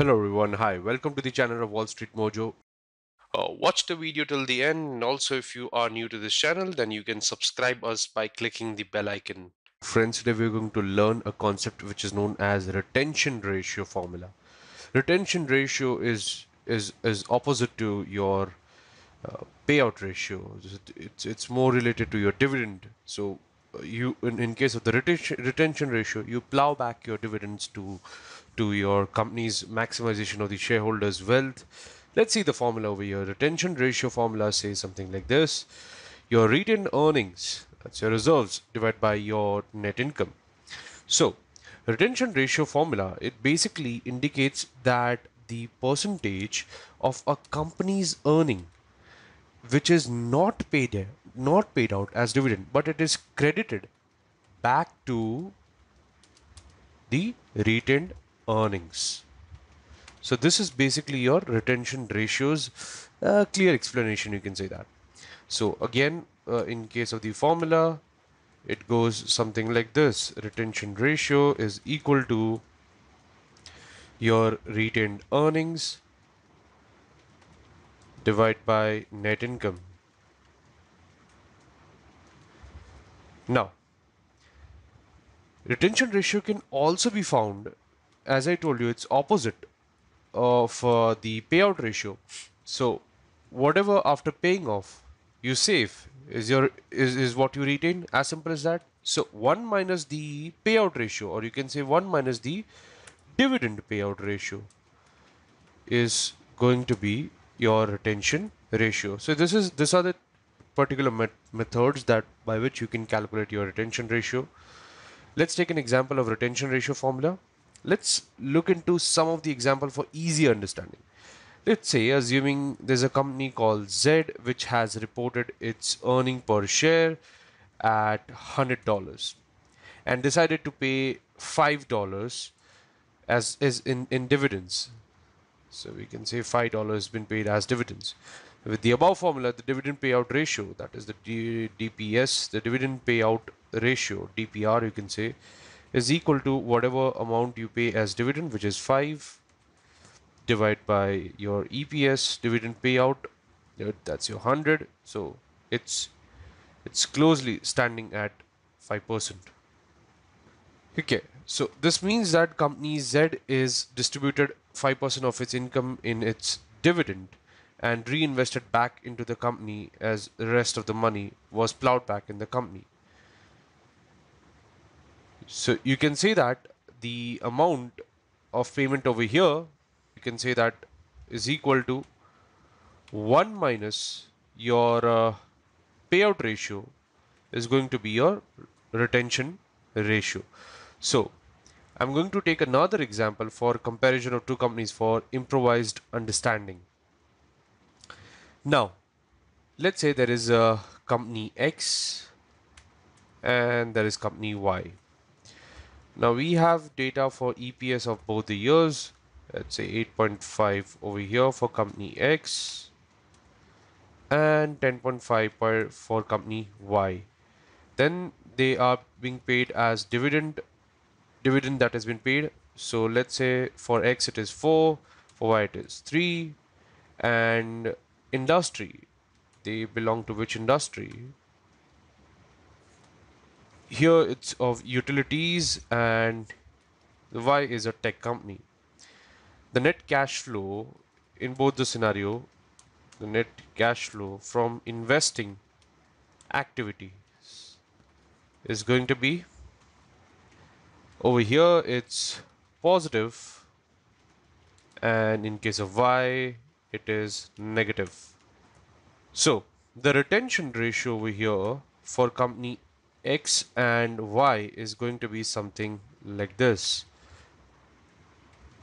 Hello everyone, hi, welcome to the channel of Wall Street Mojo. Watch the video till the end, and also if you are new to this channel, then you can subscribe us by clicking the bell icon. Friends, today we're going to learn a concept which is known as retention ratio formula. Retention ratio is opposite to your payout ratio. It's more related to your dividend. So you in case of the retention ratio, you plow back your dividends to your company's maximization of the shareholders' wealth. Let's see the formula over here. Retention ratio formula says something like this: your retained earnings, that's your reserves, divided by your net income. So retention ratio formula, it basically indicates that the percentage of a company's earning which is not paid out as dividend, but it is credited back to the retained earnings. So this is basically your retention ratios. Clear explanation, you can say that. So again, in case of the formula, it goes something like this: retention ratio is equal to your retained earnings divided by net income. Now, retention ratio can also be found, as I told you, it's opposite of the payout ratio. So whatever after paying off you save is what you retain, as simple as that. So 1 minus the payout ratio, or you can say 1 minus the dividend payout ratio, is going to be your retention ratio. So these are the particular methods that by which you can calculate your retention ratio. Let's take an example of retention ratio formula. Let's look into some of the example for easy understanding. Let's say, assuming there's a company called Z which has reported its earning per share at $100 and decided to pay $5 as is in dividends. So we can say $5 has been paid as dividends. With the above formula, the dividend payout ratio, that is the DPS, the dividend payout ratio, DPR you can say, is equal to whatever amount you pay as dividend, which is 5, divided by your EPS, dividend payout, that's your 100. So it's closely standing at 5%. Okay, so this means that company Z is distributed 5% of its income in its dividend and reinvested back into the company, as the rest of the money was plowed back in the company. So you can say that the amount of payment over here, you can say that is equal to 1 minus your payout ratio is going to be your retention ratio. So I'm going to take another example for comparison of two companies for improvised understanding. Now, let's say there is a company X and there is company Y. Now we have data for EPS of both the years. Let's say 8.5 over here for company X and 10.5 for company Y. Then they are being paid as dividend that has been paid. So let's say for X it is 4, for Y it is 3, and industry, they belong to which industry? Here it's of utilities, and the Y is a tech company. The net cash flow in both the scenario, the net cash flow from investing activities is going to be, over here it's positive, and in case of Y it is negative. So the retention ratio over here for company X and Y is going to be something like this: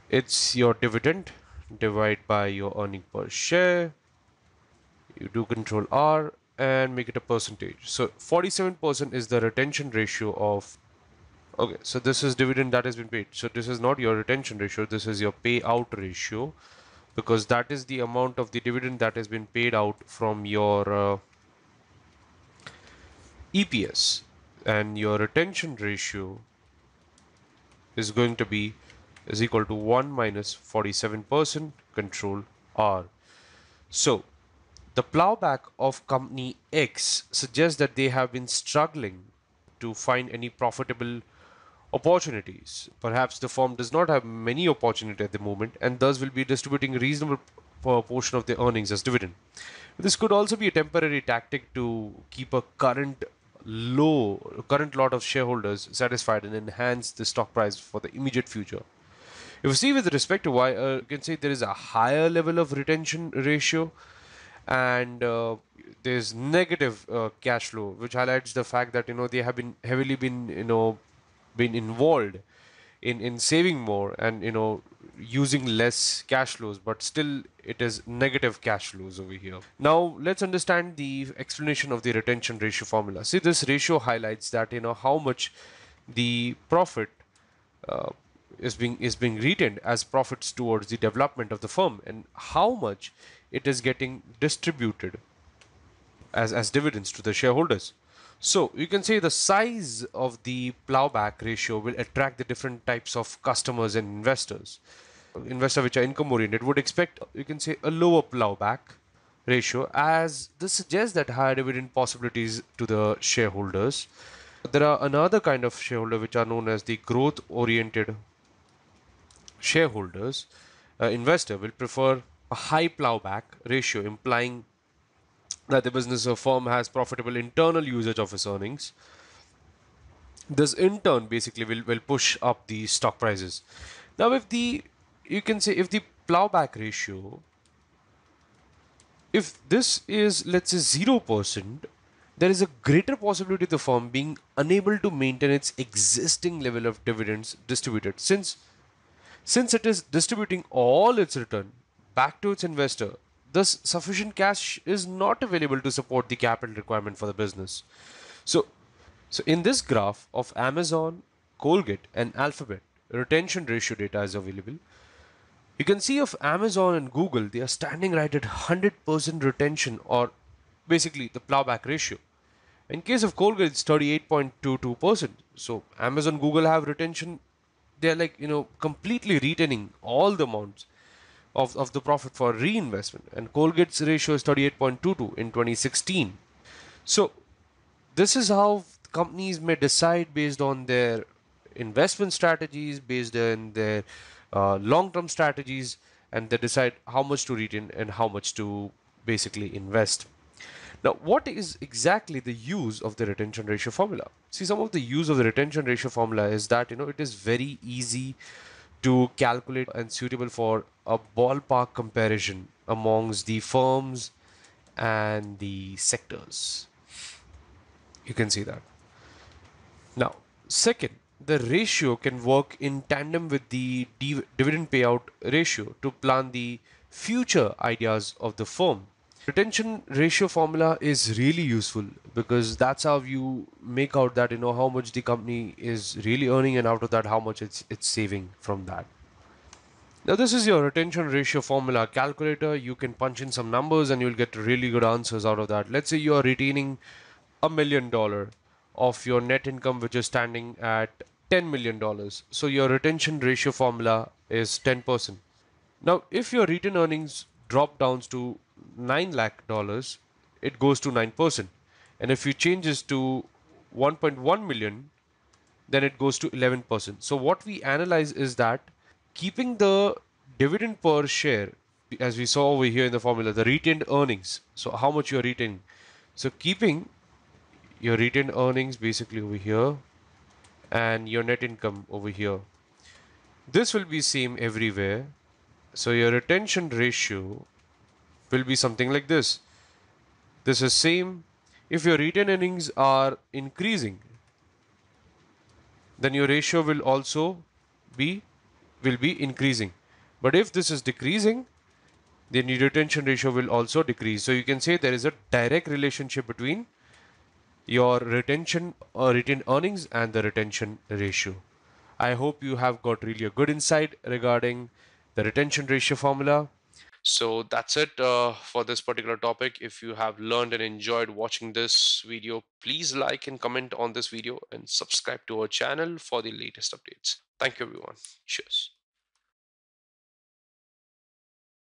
it's your dividend divided by your earning per share, you do control R and make it a percentage. So 47% is the retention ratio of, okay, so this is dividend that has been paid. So this is not your retention ratio, this is your payout ratio, because that is the amount of the dividend that has been paid out from your EPS, and your retention ratio is going to be is equal to 1 minus 47% control R. So the plowback of company X suggests that they have been struggling to find any profitable opportunities. Perhaps the firm does not have many opportunities at the moment and thus will be distributing a reasonable portion of their earnings as dividend. This could also be a temporary tactic to keep a current lot of shareholders satisfied and enhance the stock price for the immediate future. If we see with respect to Y, you can say there is a higher level of retention ratio and there's negative cash flow, which highlights the fact that they have been heavily been involved in saving more and using less cash flows, but still it is negative cash flows over here. Now let's understand the explanation of the retention ratio formula. See, this ratio highlights that how much the profit is being retained as profits towards the development of the firm and how much it is getting distributed as dividends to the shareholders. So you can say the size of the plowback ratio will attract the different types of customers and investors. Investors which are income oriented would expect, you can say, a lower plowback ratio, as this suggests that higher dividend possibilities to the shareholders. There are another kind of shareholder which are known as the growth oriented shareholders. Investor will prefer a high plowback ratio, implying that the business or firm has profitable internal usage of its earnings. This in turn basically will push up the stock prices. Now if the, you can say, if the plowback ratio, if this is, let's say, 0%, there is a greater possibility of the firm being unable to maintain its existing level of dividends distributed, since it is distributing all its return back to its investor. Thus, sufficient cash is not available to support the capital requirement for the business. So in this graph of Amazon, Colgate and Alphabet, retention ratio data is available. You can see of Amazon and Google, they are standing right at 100% retention, or basically the plowback ratio. In case of Colgate, it's 38.22%. So Amazon, Google have retention. They're like, completely retaining all the amounts of the profit for reinvestment, and Colgate's ratio is 38.22 in 2016. So this is how companies may decide based on their investment strategies, based on their long-term strategies, and they decide how much to retain and how much to basically invest. Now, what is exactly the use of the retention ratio formula? See, some of the use of the retention ratio formula is that, it is very easy to calculate and suitable for a ballpark comparison amongst the firms and the sectors. You can see that. Now, second, the ratio can work in tandem with the dividend payout ratio to plan the future ideas of the firm. Retention ratio formula is really useful because that's how you make out that how much the company is really earning, and out of that how much it's saving from that. Now this is your retention ratio formula calculator. You can punch in some numbers and you'll get really good answers out of that. Let's say you are retaining $1 million of your net income, which is standing at $10 million. So your retention ratio formula is 10%. Now if your retained earnings drop down to $9 lakh, it goes to 9%, and if you change this to 1.1 million, then it goes to 11%. So what we analyze is that keeping the dividend per share, as we saw over here in the formula, the retained earnings, so how much you are retaining, so keeping your retained earnings basically over here and your net income over here, this will be same everywhere. So your retention ratio will be something like this. This is same. If your retained earnings are increasing, then your ratio will also be increasing. But if this is decreasing, then your retention ratio will also decrease. So you can say there is a direct relationship between your retention or retained earnings and the retention ratio. I hope you have got really a good insight regarding the retention ratio formula. So that's it for this particular topic. If you have learned and enjoyed watching this video, please like and comment on this video and subscribe to our channel for the latest updates. Thank you, everyone. Cheers.